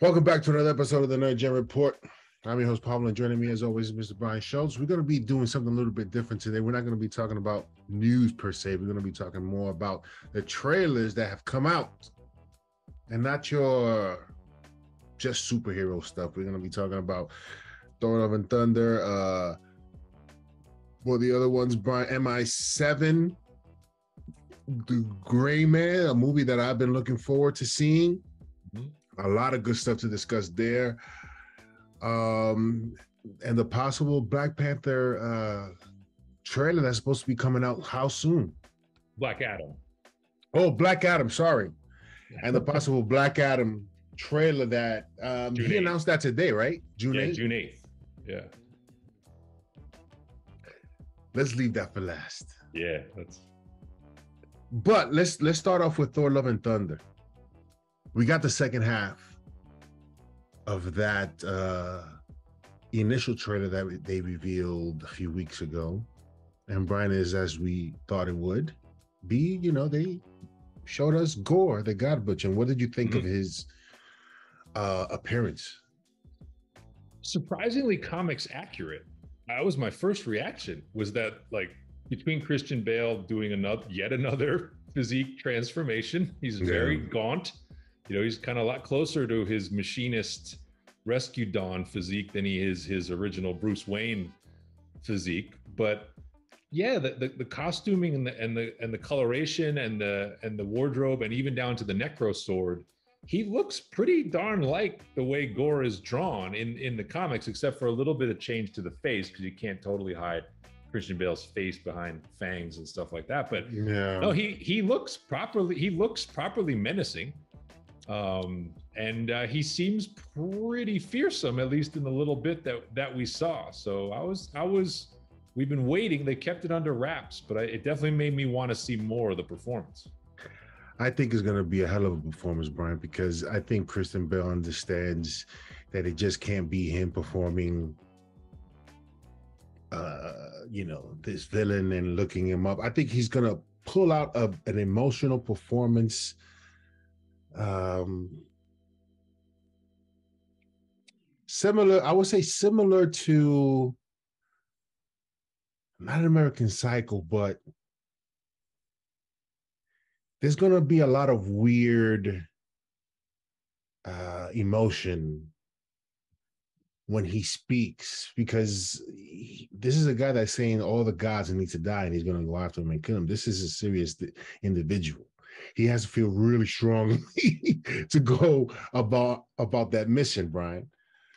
Welcome back to another episode of the Nerd Gen Report. I'm your host, Pablo, and joining me as always is Mr. Brian Schultz. We're going to be doing something a little bit different today. We're not going to be talking about news per se. We're going to be talking more about the trailers that have come out and not your just superhero stuff. We're going to be talking about Thor: Love and Thunder, well, the other ones, Brian, MI7, The Gray Man, a movie that I've been looking forward to seeing. Mm-hmm. A lot of good stuff to discuss there. And the possible Black Panther trailer that's supposed to be coming out how soon? Black Adam. Oh, Black Adam, sorry. And the possible Black Adam trailer that, he announced that today, right? June 8th? Yeah, June 8th, yeah. Let's leave that for last. Yeah, that's... But let's start off with Thor: Love and Thunder. We got the second half of that initial trailer that they revealed a few weeks ago. And Brian, is as we thought it would be, you know, they showed us Gorr, the God Butcher. And what did you think of his appearance? Surprisingly comics accurate. That was my first reaction, was that, like, between Christian Bale doing yet another physique transformation, he's very gaunt. You know, he's kind of a lot closer to his machinist Rescue Dawn physique than he is his original Bruce Wayne physique. But yeah, the costuming and the coloration and the wardrobe, and even down to the Necrosword, he looks pretty darn like the way Gorr is drawn in the comics, except for a little bit of change to the face, because you can't totally hide Christian Bale's face behind fangs and stuff like that. But yeah, no, he looks properly menacing. He seems pretty fearsome, at least in the little bit that we saw. So we've been waiting. They kept it under wraps, but it definitely made me want to see more of the performance. I think it's going to be a hell of a performance, Brian, because I think Kristen Bell understands that it just can't be him performing, you know, this villain and looking him up. I think he's going to pull out an emotional performance. I would say similar to not an American Psycho, but there's gonna be a lot of weird emotion when he speaks, because this is a guy that's saying all the gods need to die, and he's gonna go after him and kill him. This is a serious individual. He has to feel really strongly to go about that mission, Brian.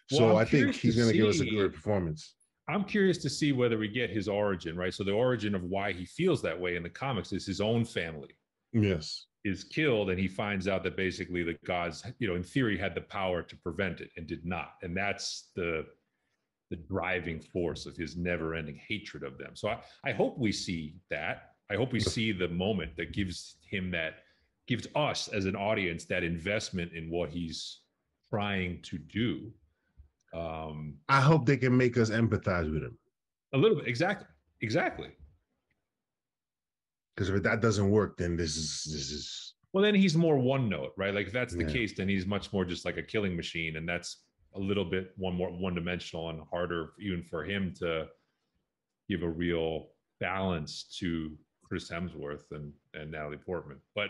So I think he's going to give us a good performance. I'm curious to see whether we get his origin, right? So the origin of why he feels that way in the comics is his own family. Yes. Is killed, and he finds out that basically the gods, you know, in theory had the power to prevent it and did not. And that's the driving force of his never-ending hatred of them. So I hope we see that. I hope we see the moment that gives us as an audience that investment in what he's trying to do. I hope they can make us empathize with him a little bit. Exactly. Because if that doesn't work, then this is. Well, then he's more one note, right? Like if that's the case, then he's much more just like a killing machine, and that's a little bit one dimensional and harder even for him to give a real balance to Chris Hemsworth and Natalie Portman. But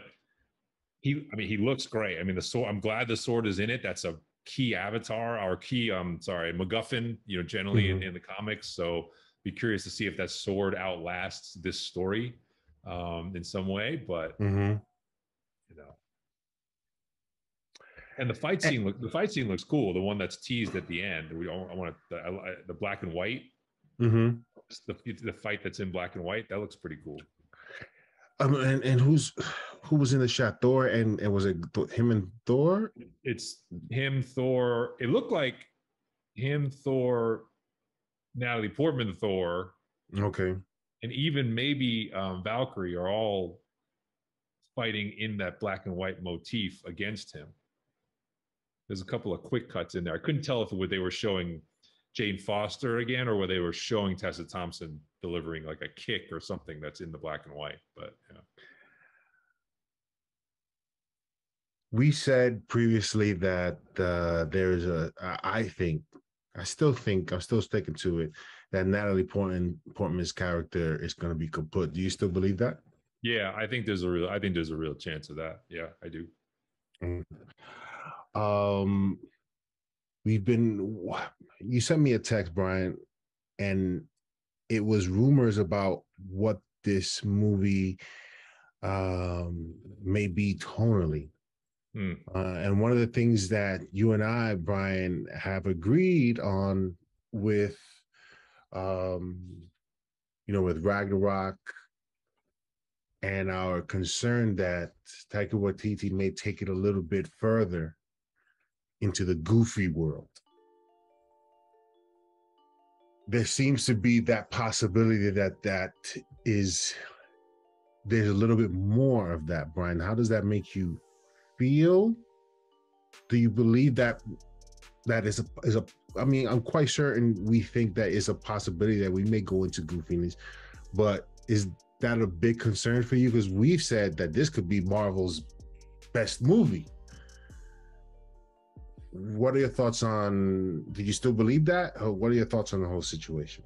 he looks great. I mean, the sword, I'm glad the sword is in it. That's a key avatar, our key, MacGuffin, you know, generally in the comics. So be curious to see if that sword outlasts this story in some way, but you know. And the fight scene looks cool. The one that's teased at the end. The black and white. Mm-hmm. The fight that's in black and white, that looks pretty cool. And who was in the shot? Thor and was it him and Thor? It's him, Thor. It looked like him, Thor, Natalie Portman, Thor. Okay. And even maybe Valkyrie are all fighting in that black and white motif against him. There's a couple of quick cuts in there. I couldn't tell if they were showing Jane Foster again, or where they were showing Tessa Thompson delivering like a kick or something that's in the black and white, but yeah. we said previously that there is a, I think, I'm still sticking to it, that Natalie Portman's character is going to be kaput. Do you still believe that? Yeah, I think there's a real, chance of that. Yeah, I do. We've been, you sent me a text, Brian, and it was rumors about what this movie may be tonally. And one of the things that you and I, Brian, have agreed on with, you know, with Ragnarok, and our concern that Taika Waititi may take it a little bit further into the goofy world. There seems to be that possibility that there's a little bit more of that, Brian. How does that make you feel? Do you believe that that is a I mean, I'm quite certain we think that is a possibility that we may go into goofiness, but is that a big concern for you? Because we've said that this could be Marvel's best movie. What are your thoughts on, do you still believe that? Or what are your thoughts on the whole situation?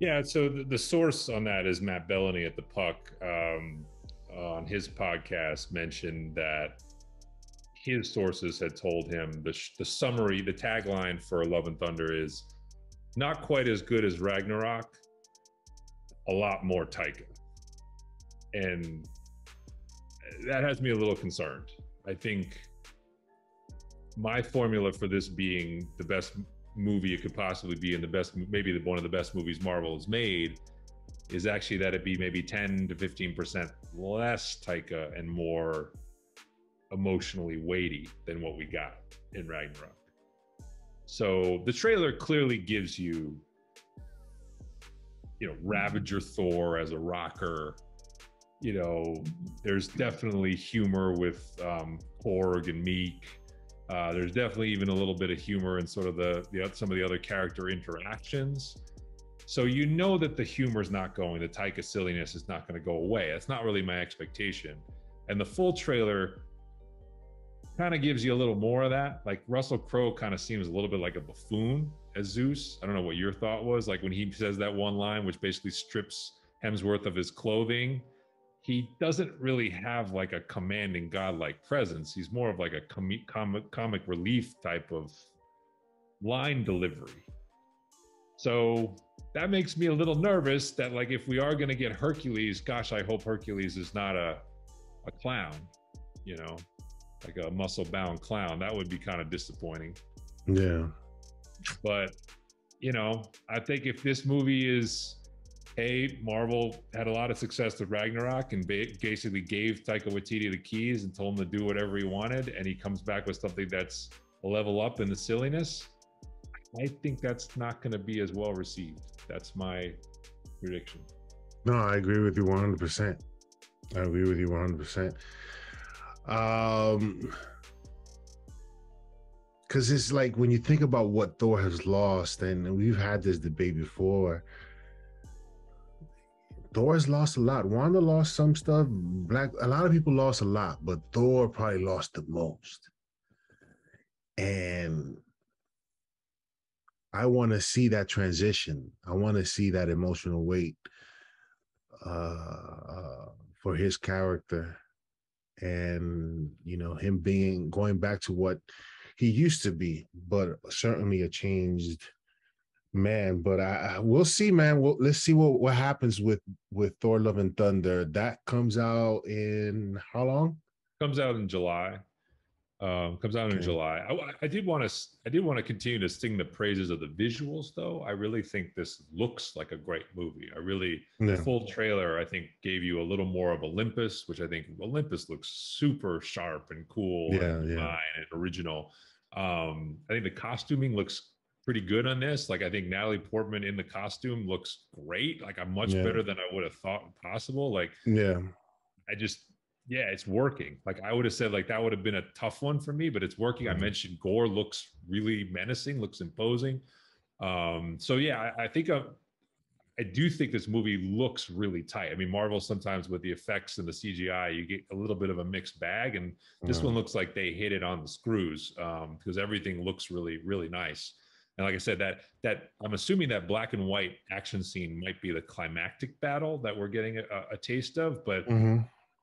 Yeah, so the source on that is Matt Bellany at The Puck, on his podcast, mentioned that his sources had told him the summary, the tagline for Love and Thunder is not quite as good as Ragnarok, a lot more Taika. And that has me a little concerned. I think my formula for this being the best movie it could possibly be, and the best, maybe one of the best movies Marvel has made, is actually that it be maybe 10 to 15% less Taika and more emotionally weighty than what we got in Ragnarok. So the trailer clearly gives you, you know, Ravager Thor as a rocker. You know, there's definitely humor with Korg and Miek. There's definitely even a little bit of humor in sort of the some of the other character interactions. So you know that the humor's not going, the Taika silliness is not going to go away. That's not really my expectation. And the full trailer kind of gives you a little more of that. Like Russell Crowe kind of seems a little bit like a buffoon as Zeus. I don't know what your thought was. Like when he says that one line, which basically strips Hemsworth of his clothing, he doesn't really have like a commanding godlike presence. He's more of like a comic relief type of line delivery. So that makes me a little nervous that like, if we are going to get Hercules, gosh, I hope Hercules is not a clown, you know, like a muscle bound clown. That would be kind of disappointing. Yeah. But, you know, I think if this movie is, hey, Marvel had a lot of success with Ragnarok and basically gave Taika Waititi the keys and told him to do whatever he wanted, and he comes back with something that's a level up in the silliness, I think that's not going to be as well received. That's my prediction. No, I agree with you 100%. I agree with you 100%. Because it's like when you think about what Thor has lost, and we've had this debate before, Thor's lost a lot. Wanda lost some stuff. A lot of people lost a lot, but Thor probably lost the most. And I want to see that transition. I want to see that emotional weight for his character, and you know, him being going back to what he used to be, but certainly a changed man. But we'll see, man. Let's see what happens with Thor: Love and Thunder. That comes out in how long? Comes out in July. In July. I did want to continue to sing the praises of the visuals, though. I really think this looks like a great movie. The full trailer, I think, gave you a little more of Olympus, which I think Olympus looks super sharp and cool, and original. I think the costuming looks pretty good on this. Like, I think Natalie Portman in the costume looks great. Like, I'm much better than I would have thought possible. Like, it's working. Like, I would have said, like, that would have been a tough one for me, but it's working. I mentioned Gorr looks really menacing, looks imposing. So yeah, I think I do think this movie looks really tight. I mean, Marvel sometimes with the effects and the CGI, you get a little bit of a mixed bag, and this one looks like they hit it on the screws because everything looks really, really nice. And like I said, that I'm assuming that black and white action scene might be the climactic battle that we're getting a taste of, but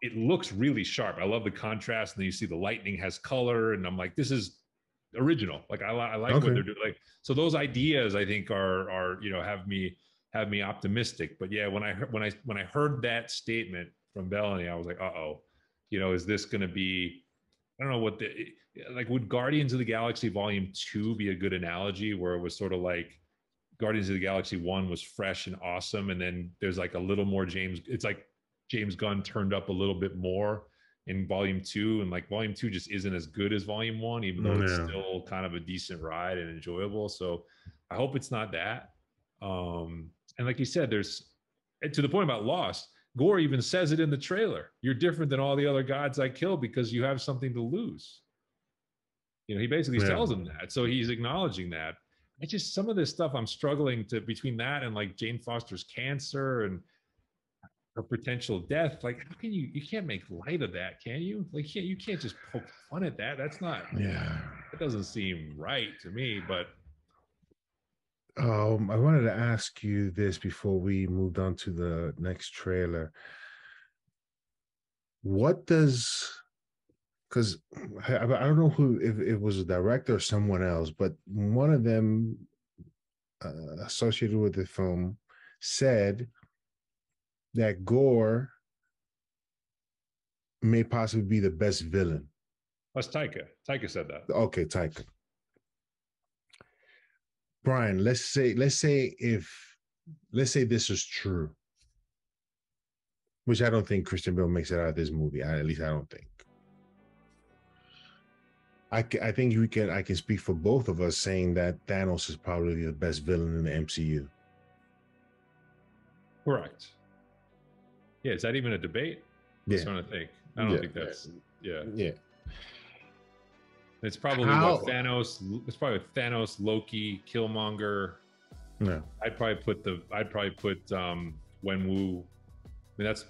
it looks really sharp. I love the contrast, and then you see the lightning has color, and I'm like, this is original. Like I like what they're doing. Like, so those ideas I think are have me optimistic. But yeah, when I heard that statement from Bellany, I was like, uh-oh, is this going to be, I don't know what would Guardians of the Galaxy Volume 2 be a good analogy, where it was sort of like Guardians of the Galaxy 1 was fresh and awesome. And then there's like a little more it's like James Gunn turned up a little bit more in Volume 2. And like Volume 2 just isn't as good as Volume 1, even though it's still kind of a decent ride and enjoyable. So I hope it's not that. And like you said, to the point about loss, Gorr even says it in the trailer. You're different than all the other gods I kill because you have something to lose. He basically tells him that. So he's acknowledging that. It's just some of this stuff I'm struggling to, between that and like Jane Foster's cancer and her potential death. Like, how can you can't make light of that, can you? Like, you can't just poke fun at that. That's not, that doesn't seem right to me, but. I wanted to ask you this before we moved on to the next trailer. Because I don't know who, if it was a director or someone else, but one of them associated with the film said that Gorr may possibly be the best villain. That's Taika. Taika said that. Okay, Taika. Brian, let's say this is true, which I don't think Christian Bale makes it out of this movie. At least I don't think. I think I can speak for both of us saying that Thanos is probably the best villain in the MCU. Correct. Yeah, is that even a debate? Yeah. I don't think that's. It's probably Thanos, Loki, Killmonger. No. I'd probably put Wen Wu. I mean,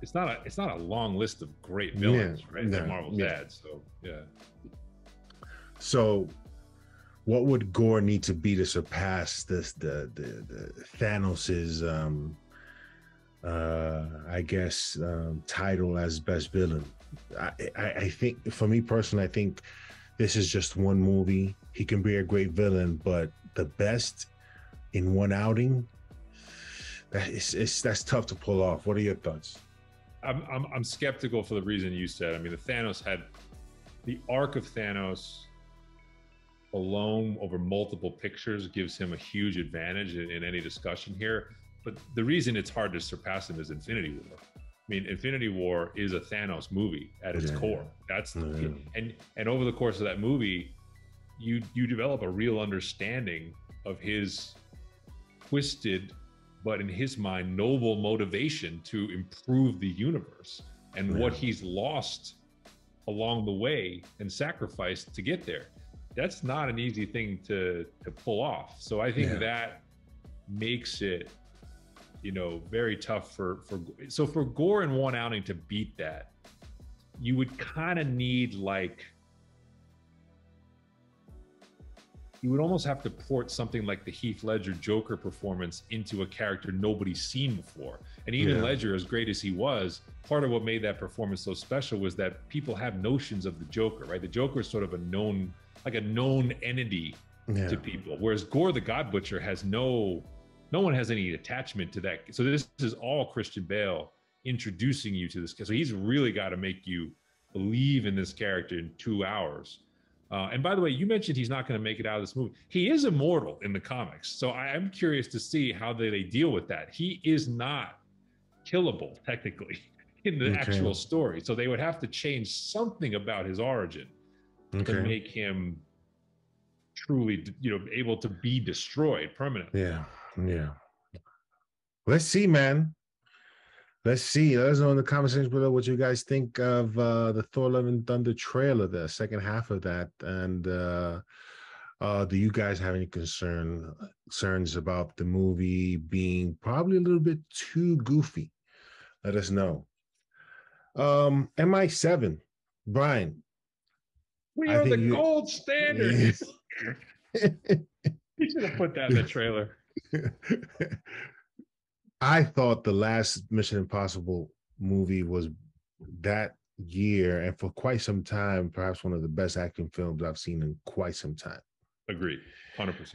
it's not a long list of great villains, right? No. That Marvel's had. So yeah. So what would Gorr need to be to surpass the Thanos's title as best villain? I think, for me personally, I think this is just one movie. He can be a great villain, but the best in one outing, that's tough to pull off. What are your thoughts? I'm skeptical for the reason you said. I mean, the arc of Thanos alone over multiple pictures gives him a huge advantage in any discussion here. But the reason it's hard to surpass him is Infinity War. I mean, Infinity War is a Thanos movie at its core. That's and over the course of that movie, you develop a real understanding of his twisted, but in his mind, noble motivation to improve the universe and what he's lost along the way and sacrificed to get there. That's not an easy thing to pull off. So I think that makes it, very tough for Gorr in one outing to beat that. You would kind of need you would almost have to port something like the Heath Ledger Joker performance into a character nobody's seen before. And even Ledger, as great as he was, part of what made that performance so special was that people have notions of the Joker, right? The Joker is sort of a known entity to people, whereas Gorr the God Butcher has no one has any attachment to that. So this is all Christian Bale introducing you to this. So he's really got to make you believe in this character in 2 hours. And by the way, you mentioned he's not going to make it out of this movie. He is immortal in the comics. So I am curious to see how they deal with that. He is not killable technically in the actual story. So they would have to change something about his origin to make him truly, able to be destroyed permanently. Yeah. Let's see, man. Let's see. Let us know in the comment section below what you guys think of the Thor: Love and Thunder trailer, the second half of that, and Do you guys have any concerns about the movie being probably a little bit too goofy? Let us know. MI7, Brian. We are the gold standard. You should have put that in the trailer. I thought the last Mission Impossible movie was that year, and for quite some time, perhaps one of the best action films I've seen in quite some time. Agreed, 100%.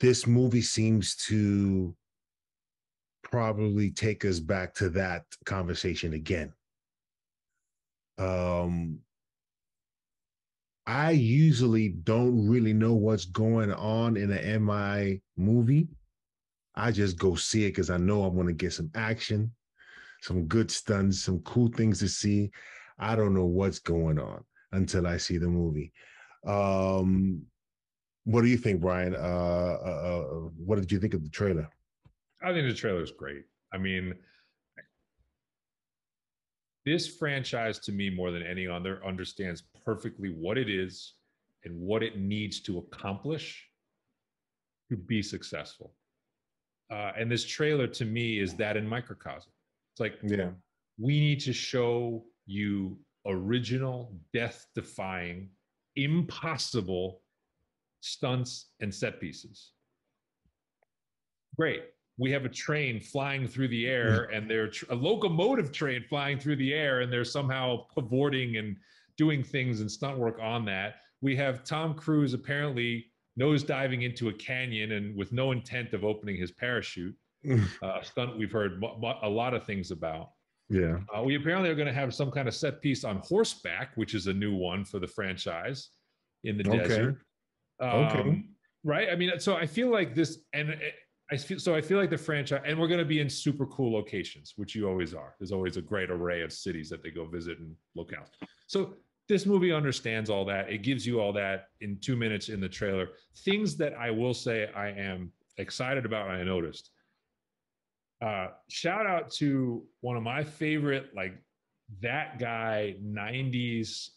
This movie seems to probably take us back to that conversation again. I usually don't really know what's going on in an MI movie. I just go see it because I know I'm going to get some action, some good stunts, some cool things to see. I don't know what's going on until I see the movie. What do you think, Brian? What did you think of the trailer? I think the trailer is great. I mean, this franchise, to me, more than any other, understands perfectly what it is and what it needs to accomplish to be successful. And this trailer, to me, is that in microcosm. It's like, yeah, we need to show you original, death-defying, impossible stunts and set pieces. Great. We have a train flying through the air, and they're a locomotive train flying through the air, and they're somehow cavorting and doing things and stunt work on that. We have Tom Cruise apparently nosediving into a canyon and with no intent of opening his parachute. A stunt we've heard a lot of things about. Yeah. We apparently are going to have some kind of set piece on horseback, which is a new one for the franchise in the desert. Okay. Right? I mean, so I feel like this, and I feel like the franchise, and we're going to be in super cool locations, which you always are. There's always a great array of cities that they go visit and locales. So this movie understands all that. It gives you all that in 2 minutes in the trailer. Things that I will say I am excited about, and I noticed. Shout out to one of my favorite, like that guy, 90s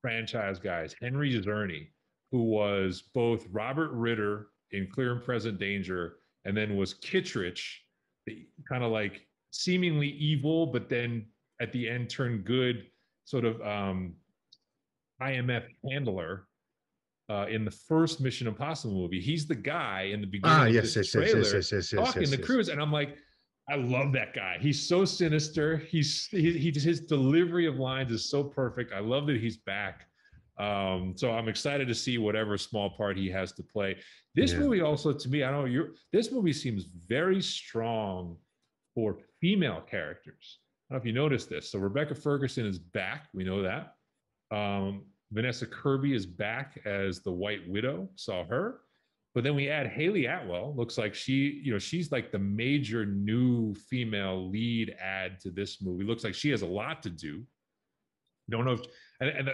franchise guys, Henry Czerny, who was both Robert Ritter in Clear and Present Danger, and then was Kittredge, the kind of like seemingly evil, but then at the end turned good, sort of IMF handler in the first Mission Impossible movie. He's the guy in the beginning of the trailer talking to Cruise, and I'm like, I love that guy. He's so sinister. His delivery of lines is so perfect. I love that he's back. So I'm excited to see whatever small part he has to play. This movie also, to me, this movie seems very strong for female characters. I don't know if you noticed this. So Rebecca Ferguson is back. We know that. Vanessa Kirby is back as the White Widow. Saw her. But then we add Hayley Atwell. Looks like she's like the major new female lead add to this movie. Looks like she has a lot to do. Don't know if, and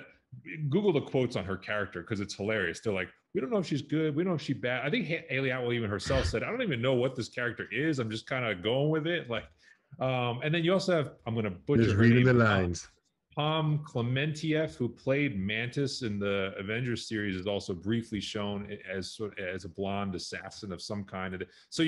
Google the quotes on her character because it's hilarious. They're like, we don't know if she's good. We don't know if she's bad. I think Hayley Atwell even herself said, I don't even know what this character is. I'm just kind of going with it. Like, and then you also have, I'm going to butcher just her reading name, the lines. Pom Klementieff, who played Mantis in the Avengers series, is also briefly shown as a blonde assassin of some kind. So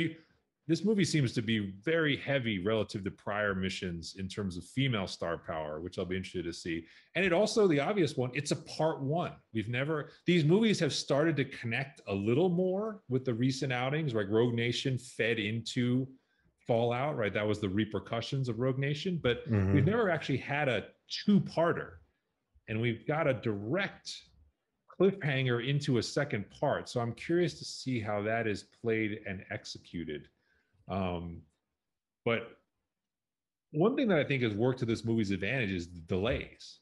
this movie seems to be very heavy relative to prior missions in terms of female star power, which I'll be interested to see. And it also, the obvious one, it's a part one. These movies have started to connect a little more with the recent outings, like Rogue Nation fed into Fallout, right? That was the repercussions of Rogue Nation, but we've never actually had a two-parter, and we've got a direct cliffhanger into a second part. So I'm curious to see how that is played and executed. But one thing that I think has worked to this movie's advantage is the delays.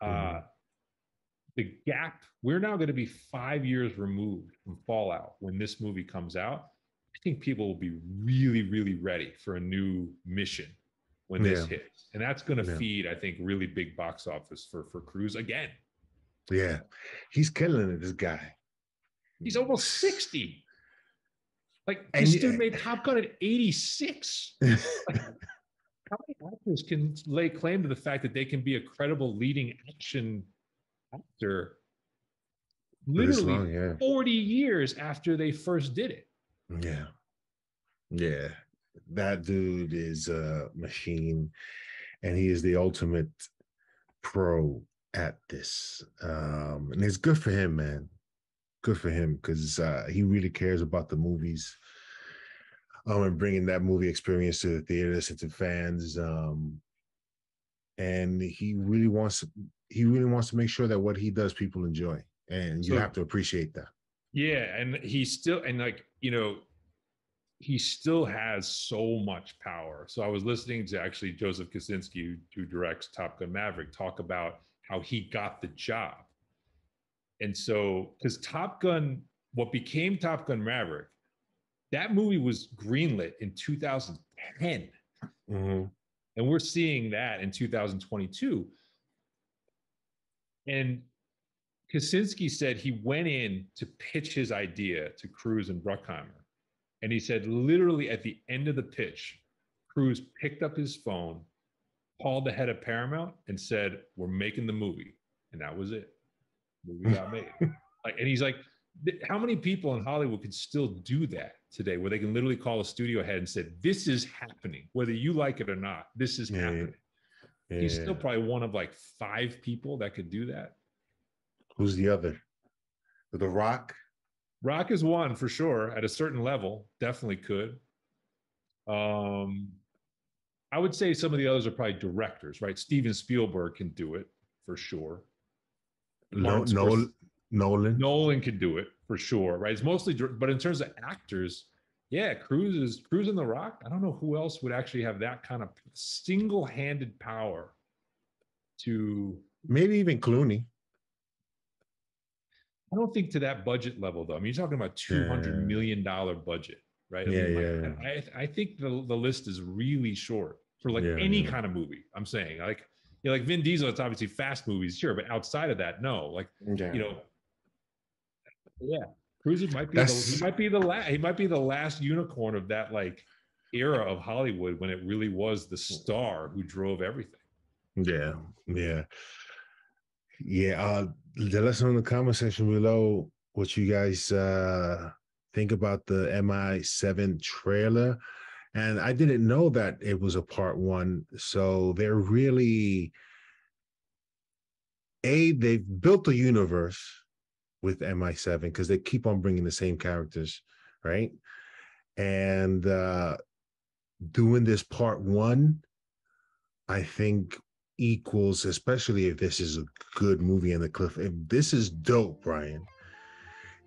The gap, we're now going to be 5 years removed from Fallout when this movie comes out. I think people will be really, really ready for a new mission when this hits. And that's going to feed, I think, really big box office for Cruise again. Yeah. He's killing it, this guy. He's almost 60. Like, this dude made Top Gun at 86. Like, how many actors can lay claim to the fact that they can be a credible leading action actor literally long, 40 years after they first did it. Yeah. Yeah. That dude is a machine, and he is the ultimate pro at this. And it's good for him, man. Good for him, because he really cares about the movies and bringing that movie experience to the theaters and to fans. And he really wants to make sure that what he does, people enjoy, and you have to appreciate that. Yeah, and he still has so much power. So I was listening to actually Joseph Kosinski, who directs Top Gun Maverick, talk about how he got the job. And so, because Top Gun, what became Top Gun Maverick, that movie was greenlit in 2010. Mm-hmm. And we're seeing that in 2022. And Kosinski said he went in to pitch his idea to Cruise and Bruckheimer. And he said, literally at the end of the pitch, Cruise picked up his phone, called the head of Paramount, and said, "We're making the movie." And that was it. The movie got made. And he's like, how many people in Hollywood could still do that today, where they can literally call a studio head and say, "This is happening, whether you like it or not. This is happening." Yeah. He's still probably one of like 5 people that could do that. Who's the other? The Rock? Rock is one for sure. At a certain level, definitely could. I would say some of the others are probably directors, right? Steven Spielberg can do it for sure. Nolan can do it for sure, right? It's mostly, but in terms of actors, yeah, Cruise and The Rock. I don't know who else would actually have that kind of single-handed power to. Maybe even Clooney. I don't think to that budget level, though. I mean, you're talking about $200 million budget, right? Yeah, I mean, like, I think the list is really short for like any kind of movie. I'm saying, like, you know, like Vin Diesel, it's obviously fast movies, sure, but outside of that, no. Like, you know, Cruise might be the last unicorn of that like era of Hollywood when it really was the star who drove everything. Yeah, yeah. Yeah, let us know in the comment section below what you guys think about the MI7 trailer. And I didn't know that it was a part 1. So they're really, they've built a universe with MI7 because they keep on bringing the same characters, right? And doing this part 1, I think, equals, especially if this is a good movie in the cliff, if this is dope, Brian,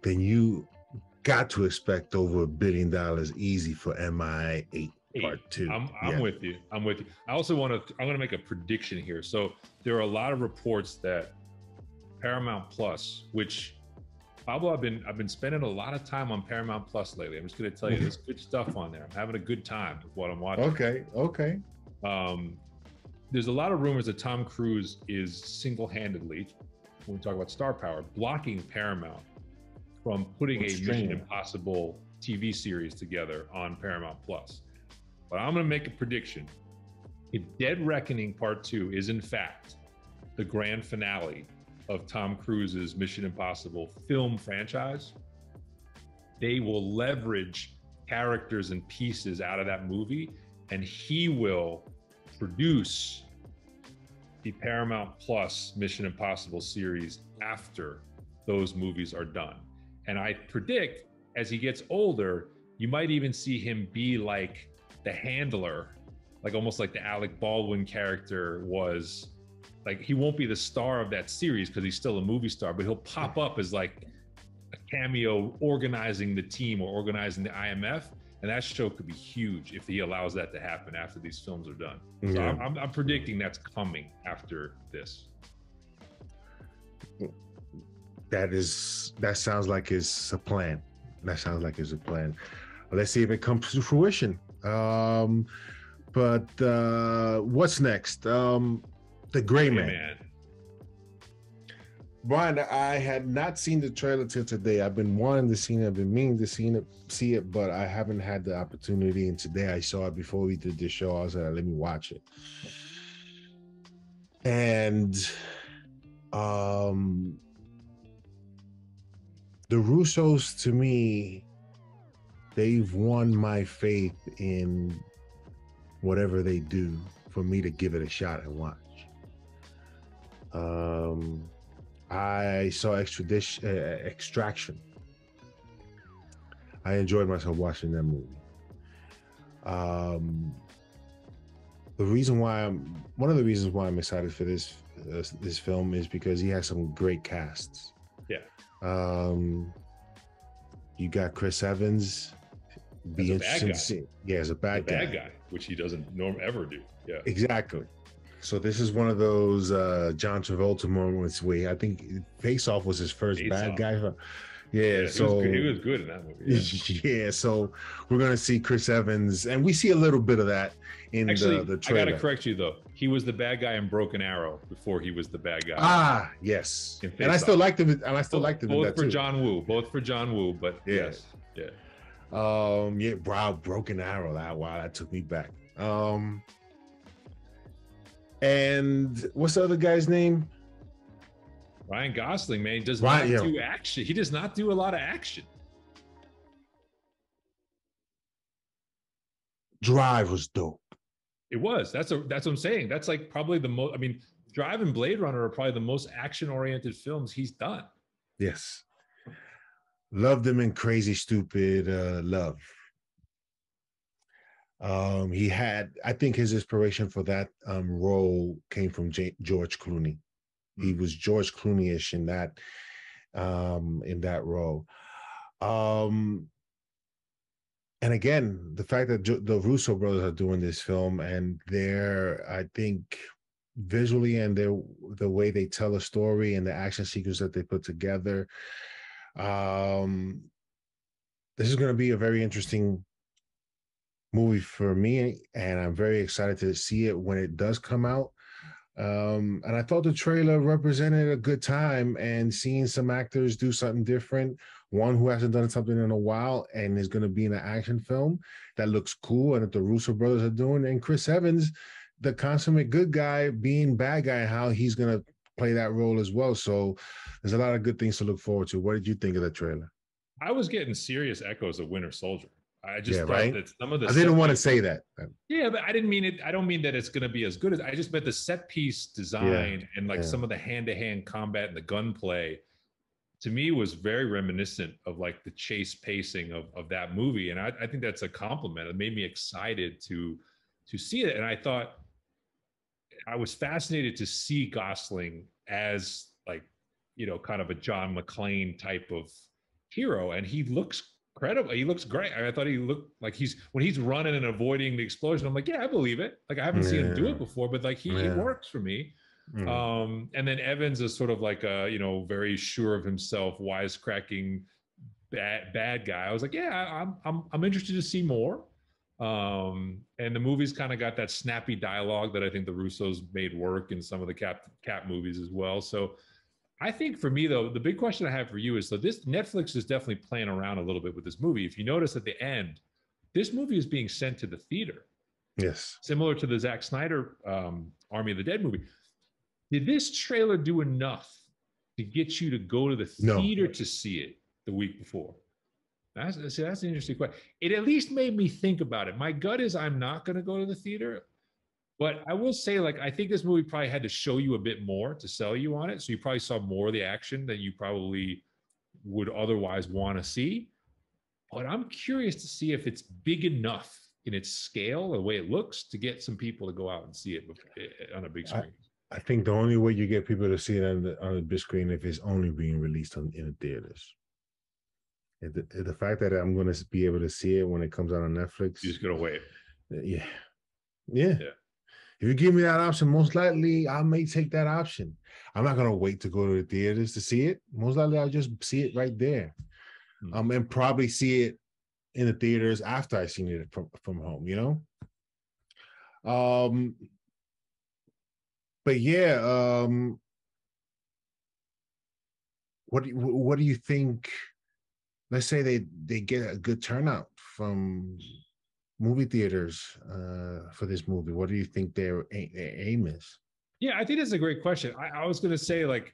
then you got to expect over $1 billion easy for MI8 part 2. I'm with you. I'm with you. I also I'm going to make a prediction here. So there are a lot of reports that Paramount Plus, which Pablo, I've been spending a lot of time on Paramount Plus lately. I'm just going to tell you, there's good stuff on there. I'm having a good time with what I'm watching. Okay. There's a lot of rumors that Tom Cruise is single-handedly, when we talk about star power, blocking Paramount from putting a Mission Impossible TV series together on Paramount Plus. But I'm going to make a prediction. If Dead Reckoning Part 2 is in fact the grand finale of Tom Cruise's Mission Impossible film franchise, they will leverage characters and pieces out of that movie, and he will produce the Paramount Plus Mission Impossible series after those movies are done. And I predict as he gets older, you might even see him be like the handler, like almost like the Alec Baldwin character was. Like, he won't be the star of that series because he's still a movie star, but he'll pop up as like a cameo organizing the team or organizing the IMF. And that show could be huge if he allows that to happen after these films are done. So I'm predicting that's coming after this. That sounds like it's a plan. Let's see if it comes to fruition. What's next? The Gray Man. Brian, I had not seen the trailer till today. I've been wanting to see it. I've been meaning to see it, but I haven't had the opportunity. And today I saw it before we did this show. I was like, let me watch it. And the Russos, to me, they've won my faith in whatever they do for me to give it a shot and watch. I saw Extraction. I enjoyed myself watching that movie. The reason why one of the reasons why I'm excited for this film is because he has some great casts. Yeah. You got Chris Evans. Be interesting. Yeah, as a bad guy, which he doesn't ever do. Yeah. Exactly. So this is one of those John Travolta moments where I think Face Off was his first bad guy. Yeah, so he was good in that movie. Yeah, so we're gonna see Chris Evans, and we see a little bit of that in the trailer. I gotta correct you though. He was the bad guy in Broken Arrow before he was the bad guy. Ah, yes. And I still liked him. Both for John Woo. Both for John Woo. But yes, yeah. Yeah. Wow. Broken Arrow. Wow. That took me back. And what's the other guy's name? Ryan Gosling, man, does not do action. He does not do a lot of action. Drive was dope. It was. That's what I'm saying. That's like probably the most. I mean, Drive and Blade Runner are probably the most action-oriented films he's done. Yes, loved him in Crazy Stupid Love. He had. I think his inspiration for that role came from George Clooney. He was George Clooney-ish in that role, and again, the fact that the Russo brothers are doing this film, and they're, I think, visually and the way they tell a story and the action sequence that they put together, this is going to be a very interesting movie for me, and I'm very excited to see it when it does come out. And I thought the trailer represented a good time and seeing some actors do something different, one who hasn't done something in a while and is going to be in an action film that looks cool and that the Russo brothers are doing, and Chris Evans, the consummate good guy, being bad guy, how he's going to play that role as well. So there's a lot of good things to look forward to. What did you think of the trailer? I was getting serious echoes of Winter Soldier. I just thought that some of the... I didn't want to say that. Yeah, but I didn't mean it. I don't mean that it's going to be as good as... I just meant the set piece design and some of the hand-to-hand combat and the gunplay, to me, was very reminiscent of like the chase pacing of that movie. And I think that's a compliment. It made me excited to see it. And I thought... I was fascinated to see Gosling as like, you know, kind of a John McClane type of hero. And he looks... incredible. He looks great. I thought he looked like when he's running and avoiding the explosion, I'm like, yeah, I believe it. Like I haven't seen him do it before, but like he works for me. And then Evans is sort of like a, you know, very sure of himself, wisecracking bad guy. I was like, yeah, I'm interested to see more. And the movie's kind of got that snappy dialogue that I think the Russos made work in some of the Cap movies as well. So I think for me, though, the big question I have for you is, so this Netflix is definitely playing around a little bit with this movie. If you notice at the end, this movie is being sent to the theater. Yes. Similar to the Zack Snyder Army of the Dead movie. Did this trailer do enough to get you to go to the theater to see it the week before? That's an interesting question. It at least made me think about it. My gut is I'm not going to go to the theater. But I will say, like, I think this movie probably had to show you a bit more to sell you on it. So you probably saw more of the action than you probably would otherwise want to see. But I'm curious to see if it's big enough in its scale, the way it looks, to get some people to go out and see it on a big screen. I think the only way you get people to see it on a big screen if it's only being released in the theaters. The fact that I'm going to be able to see it when it comes out on Netflix. You're just going to wait. Yeah. Yeah. Yeah. If you give me that option, most likely I may take that option. I'm not going to wait to go to the theaters to see it. Most likely I'll just see it right there. And probably see it in the theaters after I've seen it from home, you know? But yeah, what do you think? Let's say they get a good turnout from movie theaters for this movie. What do you think their aim is? Yeah, I think that's a great question. I was going to say, like,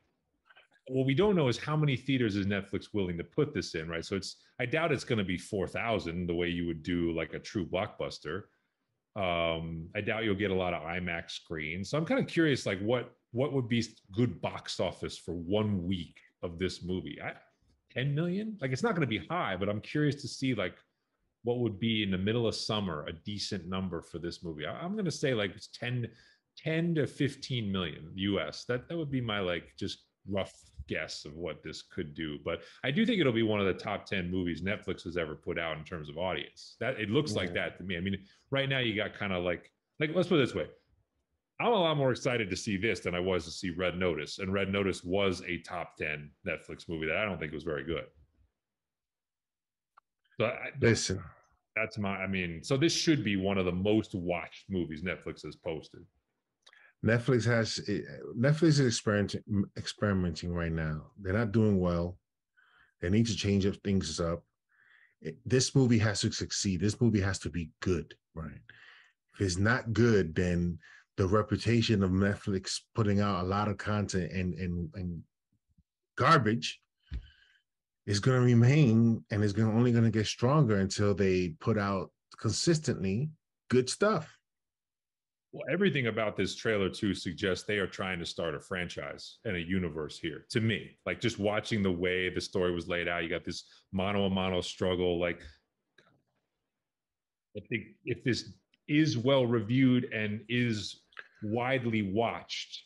What we don't know is how many theaters is Netflix willing to put this in, right? So it's, I doubt it's going to be 4,000 the way you would do like a true blockbuster. I doubt you'll get a lot of IMAX screens. So I'm kind of curious, like what would be good box office for 1 week of this movie? 10 million? Like, it's not going to be high, but I'm curious to see like what would be in the middle of summer, a decent number for this movie. I'm going to say like it's 10 to 15 million US. That would be my like just rough guess of what this could do. But I do think it'll be one of the top 10 movies Netflix has ever put out in terms of audience. That it looks like that to me. I mean, right now you got kind of like let's put it this way. I'm a lot more excited to see this than I was to see Red Notice. And Red Notice was a top 10 Netflix movie that I don't think was very good. So listen, that's my, I mean, so this should be one of the most watched movies Netflix has posted. Netflix is experimenting right now. They're not doing well. They need to change things up. This movie has to succeed. This movie has to be good, right? If it's not good, then the reputation of Netflix putting out a lot of content and garbage is going to remain, and is only going to get stronger until they put out consistently good stuff. Well, everything about this trailer too suggests they are trying to start a franchise and a universe here. To me, like just watching the way the story was laid out, you got this mano-a-mano struggle. Like, I think if this is well reviewed and is widely watched,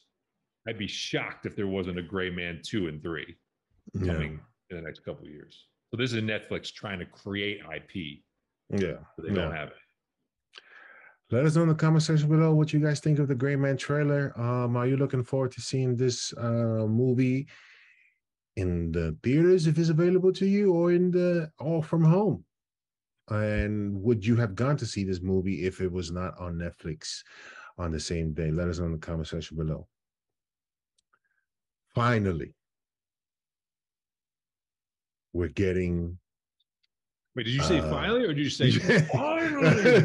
I'd be shocked if there wasn't a Gray Man 2 and 3 coming in the next couple of years. So this is Netflix trying to create IP. Yeah, so they don't have it. Let us know in the comment section below what you guys think of the Gray Man trailer. Are you looking forward to seeing this movie in the theaters if it's available to you, or in the all from home? And would you have gone to see this movie if it was not on Netflix on the same day? Let us know in the comment section below. Finally, we're getting... Wait, did you say finally, or did you say finally?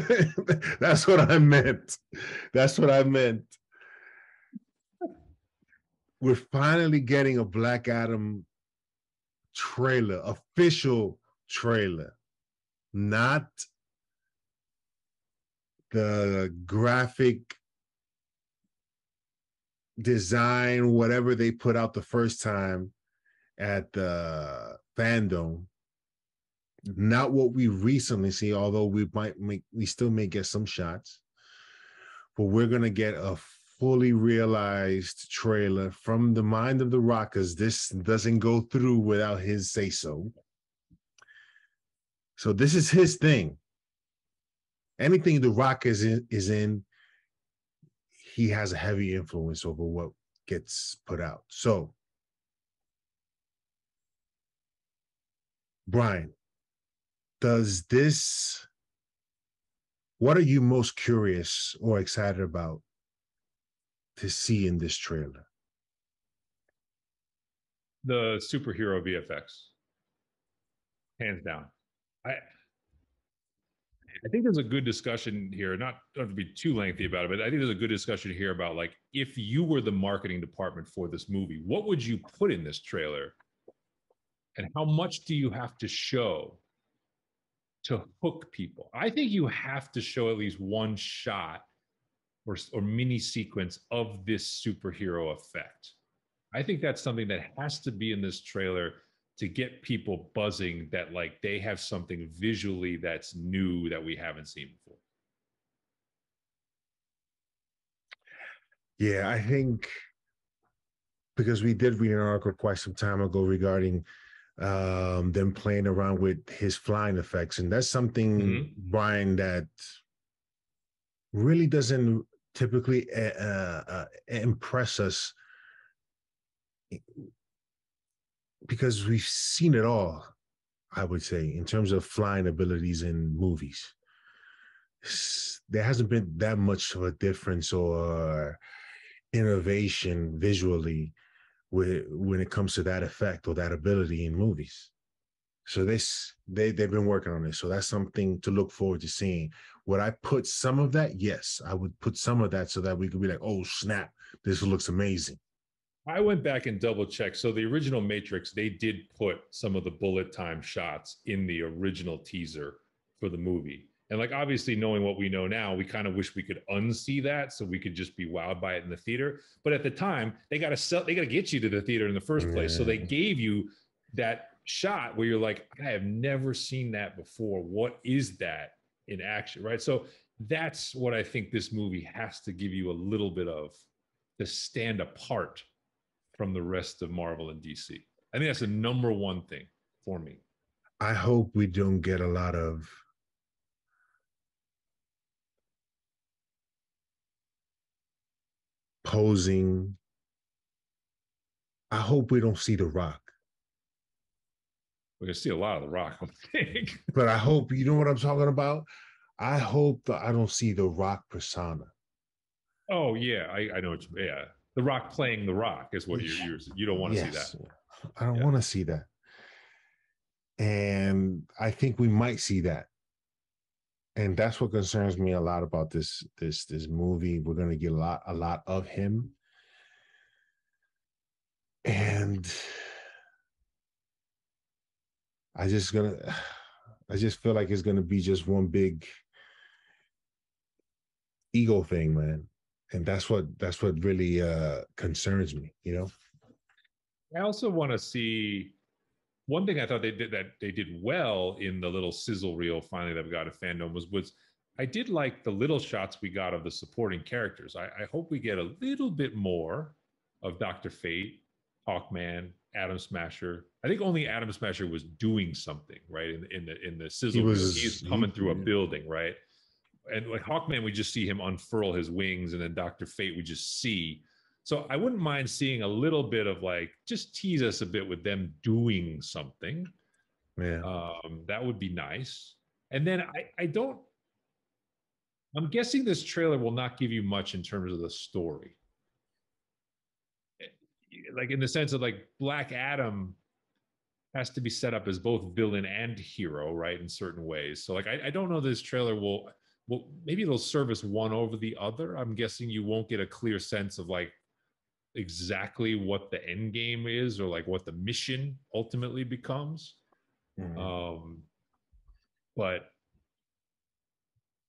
That's what I meant. That's what I meant. We're finally getting a Black Adam trailer, official trailer, not the graphic design, whatever they put out the first time at the fandom. Not what we recently see, although we still may get some shots, but we're gonna get a fully realized trailer from the mind of The Rock, because this doesn't go through without his say so. So this is his thing. Anything The Rock is in, he has a heavy influence over what gets put out. So, Brian, what are you most curious or excited about to see in this trailer? The superhero VFX, hands down. I think there's a good discussion here, not to be too lengthy about it, but I think there's a good discussion here about like, if you were the marketing department for this movie, what would you put in this trailer? And how much do you have to show to hook people? I think you have to show at least one shot or mini sequence of this superhero effect. I think that's something that has to be in this trailer to get people buzzing that like they have something visually that's new that we haven't seen before. Yeah, I think because we did read an article quite some time ago regarding them playing around with his flying effects. And that's something, Brian, that really doesn't typically impress us, because we've seen it all, I would say, in terms of flying abilities in movies. There hasn't been that much of a difference or innovation visually when it comes to that effect or that ability in movies. So they've been working on this. So that's something to look forward to seeing. Would I put some of that? Yes, I would put some of that so that we could be like, oh snap, this looks amazing. I went back and double checked. So the original Matrix, they did put some of the bullet time shots in the original teaser for the movie. And like, obviously knowing what we know now, we kind of wish we could unsee that so we could just be wowed by it in the theater. But at the time, they got to sell, they got to get you to the theater in the first place. So they gave you that shot where you're like, I have never seen that before. What is that in action? Right. So that's what I think this movie has to give you a little bit of to stand apart from the rest of Marvel and DC. I think that's the number one thing for me. I hope we don't get a lot of posing. I hope we don't see The Rock. We're going to see a lot of The Rock, I think. But I hope, you know what I'm talking about? I hope that I don't see The Rock persona. Oh, yeah. I know. Yeah. The Rock playing The Rock is what you don't want to see that. I don't want to see that. And I think we might see that. And that's what concerns me a lot about this movie. We're going to get a lot of him. And I just feel like it's going to be just one big ego thing, man. And that's what really concerns me, you know? I also want to see... One thing I thought they did well in the little sizzle reel finally that we got of fandom was I did like the little shots we got of the supporting characters. I hope we get a little bit more of Dr. Fate, Hawkman, Atom Smasher. I think only Atom Smasher was doing something, right? In the sizzle reel, he's coming through a building, right? And like Hawkman, we just see him unfurl his wings, and then Dr. Fate we just see. So I wouldn't mind seeing a little bit of like, just tease us a bit with them doing something. Yeah. That would be nice. And then I'm guessing this trailer will not give you much in terms of the story. Like in the sense of like Black Adam has to be set up as both villain and hero, right? In certain ways. So like, I don't know this trailer will, well, maybe it'll service one over the other. I'm guessing you won't get a clear sense of like, exactly what the end game is or like what the mission ultimately becomes. Mm-hmm. But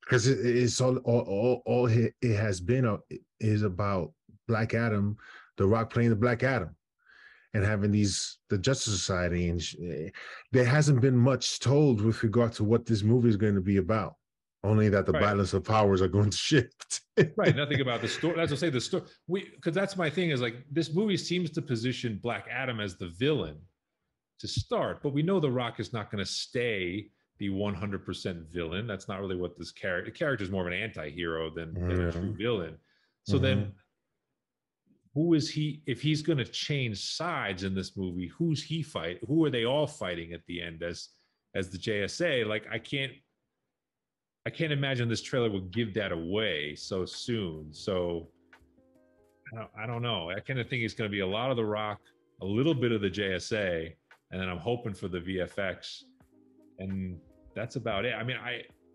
because it's all it has been is about Black Adam, The Rock playing the Black Adam and having the Justice Society, and there hasn't been much told with regard to what this movie is going to be about. Only that the balance of powers are going to shift. Right. Nothing about the story. That's what I say. The story. Because that's my thing is like this movie seems to position Black Adam as the villain to start, but we know The Rock is not going to stay the 100% villain. That's not really what this character. The character is more of an anti-hero than a true villain. So then, who is he? If he's going to change sides in this movie, who's he fight? Who are they all fighting at the end as the JSA? Like I can't imagine this trailer will give that away so soon. So I don't know. I kind of think it's going to be a lot of The Rock, a little bit of the JSA, and then I'm hoping for the VFX. And that's about it. I mean,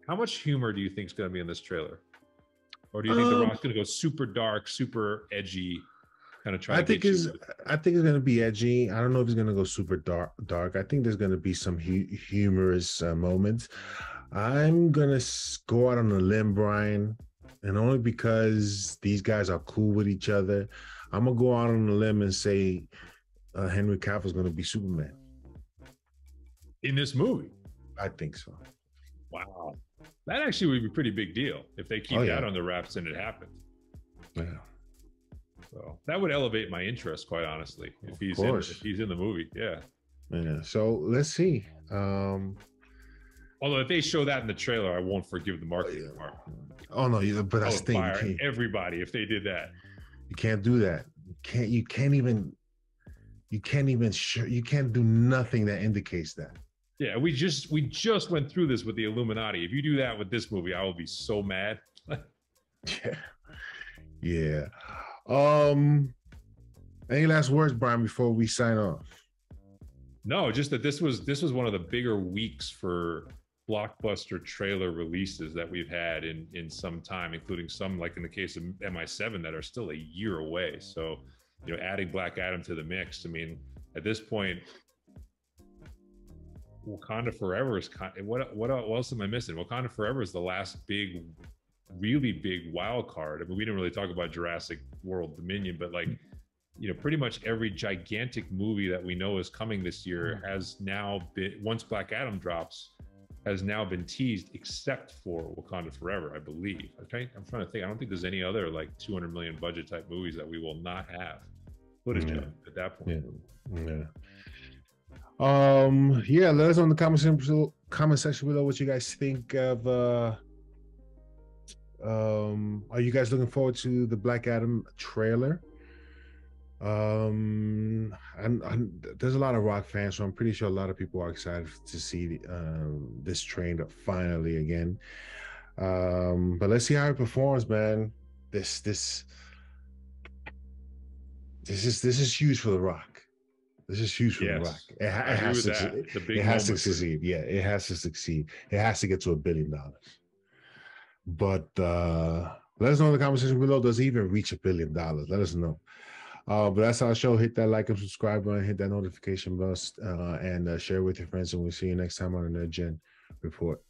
how much humor do you think is going to be in this trailer? Or do you think The Rock's going to go super dark, super edgy, kind of try to get you? I think it's going to be edgy. I don't know if it's going to go super dark. I think there's going to be some humorous moments. I'm going to go out on a limb, Brian, and only because these guys are cool with each other, I'm going to go out on a limb and say Henry Cavill's going to be Superman. In this movie? I think so. Wow. That actually would be a pretty big deal if they keep that on the wraps and it happens. Yeah. So that would elevate my interest, quite honestly, if he's in the movie. Yeah. Yeah. So let's see. Although if they show that in the trailer, I won't forgive the marketing department. Oh no, but that's the thing. Everybody, if they did that, you can't do that. You can't do nothing that indicates that. Yeah, we just went through this with the Illuminati. If you do that with this movie, I will be so mad. Yeah. Any last words, Brian, before we sign off? No, just that this was one of the bigger weeks for blockbuster trailer releases that we've had in some time, including some, like in the case of MI7, that are still a year away. So you know, adding Black Adam to the mix. I mean, at this point, Wakanda Forever is what else am I missing? Wakanda Forever is the last big, really big wild card. I mean, we didn't really talk about Jurassic World Dominion, but like, you know, pretty much every gigantic movie that we know is coming this year has now been, once Black Adam drops, has now been teased, except for Wakanda Forever, I believe. I'm trying to think. I don't think there's any other like $200 million budget type movies that we will not have footage of at that point. Yeah. Yeah, let us know in the comment section below what you guys think of. Are you guys looking forward to the Black Adam trailer? And there's a lot of Rock fans, so I'm pretty sure a lot of people are excited to see this train finally again. But let's see how it performs, man. This is huge for the Rock. This is huge for the Rock. It has to succeed. Yeah, it has to succeed. It has to get to $1 billion. But let us know in the comment section below. Does it even reach $1 billion? Let us know. But that's our show. Hit that like and subscribe button, hit that notification bell, and share with your friends. And we'll see you next time on the Nerd Gen Report.